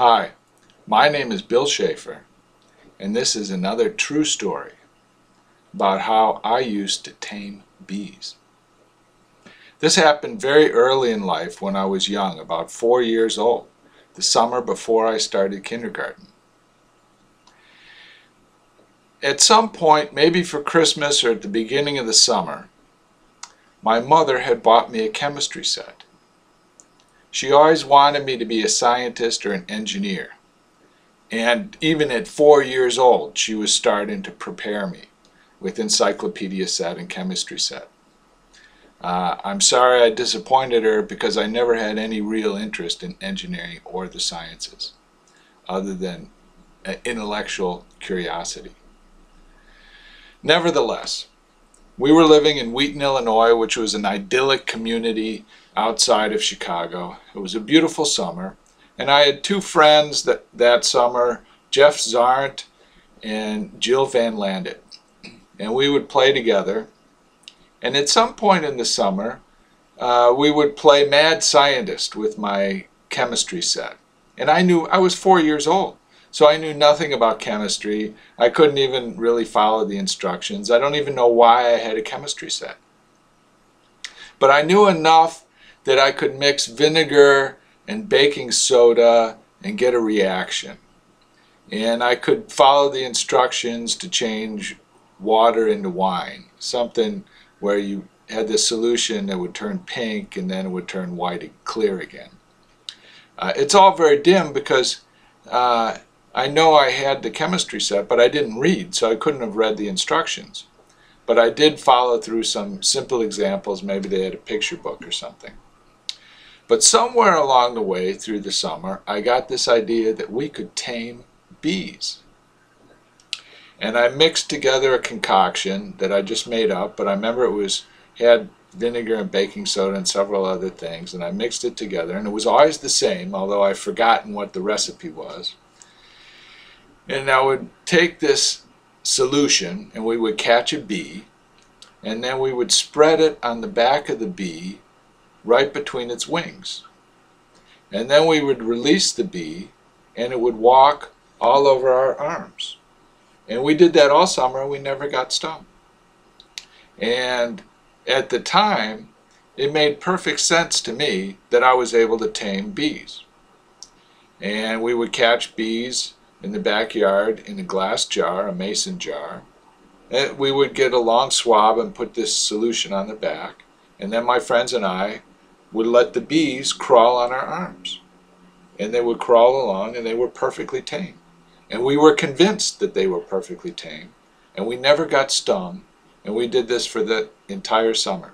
Hi, my name is Bill Schaeffer, and this is another true story about how I used to tame bees. This happened very early in life when I was young, about 4 years old, the summer before I started kindergarten. At some point, maybe for Christmas or at the beginning of the summer, my mother had bought me a chemistry set. She always wanted me to be a scientist or an engineer. And even at 4 years old, she was starting to prepare me with encyclopedia set and chemistry set. I'm sorry I disappointed her because I never had any real interest in engineering or the sciences, other than intellectual curiosity. Nevertheless, we were living in Wheaton, Illinois, which was an idyllic community outside of Chicago. It was a beautiful summer, and I had two friends that summer, Jeff Zarnt and Jill Van Landuyt, and we would play together. And at some point in the summer, we would play Mad Scientist with my chemistry set. And I was 4 years old, so I knew nothing about chemistry. I couldn't even really follow the instructions. I don't even know why I had a chemistry set. But I knew enough that I could mix vinegar and baking soda and get a reaction. And I could follow the instructions to change water into wine, something where you had this solution that would turn pink and then it would turn white and clear again. It's all very dim because I know I had the chemistry set, but I didn't read, so I couldn't have read the instructions. But I did follow through some simple examples. Maybe they had a picture book or something. But somewhere along the way through the summer, I got this idea that we could tame bees. And I mixed together a concoction that I just made up, but I remember it had vinegar and baking soda and several other things, and I mixed it together, and it was always the same, although I've forgotten what the recipe was. And I would take this solution, and we would catch a bee, and then we would spread it on the back of the bee right between its wings. And then we would release the bee, and it would walk all over our arms. And we did that all summer, and we never got stung. And at the time, it made perfect sense to me that I was able to tame bees. And we would catch bees in the backyard in a glass jar, a mason jar. And we would get a long swab and put this solution on the back. And then my friends and I would let the bees crawl on our arms. And they would crawl along, and they were perfectly tame. And we were convinced that they were perfectly tame, and we never got stung, and we did this for the entire summer.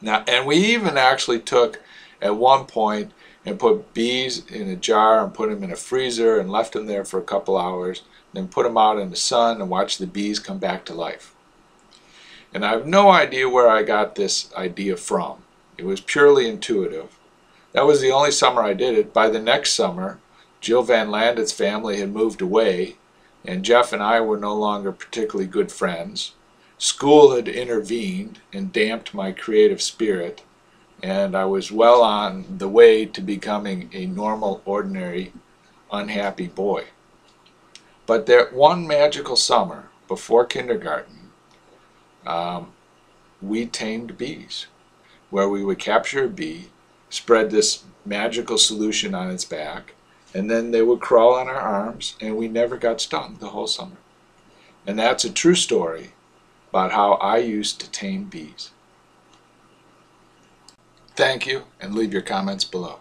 Now, and we even actually took, at one point, and put bees in a jar and put them in a freezer and left them there for a couple hours, then put them out in the sun and watched the bees come back to life. And I have no idea where I got this idea from. It was purely intuitive. That was the only summer I did it. By the next summer, Jill Van Landuyt's family had moved away, and Jeff and I were no longer particularly good friends. School had intervened and damped my creative spirit, and I was well on the way to becoming a normal, ordinary, unhappy boy. But that one magical summer before kindergarten, we tamed bees, where we would capture a bee, spread this magical solution on its back, and then they would crawl on our arms, and we never got stung the whole summer. And that's a true story about how I used to tame bees. Thank you, and leave your comments below.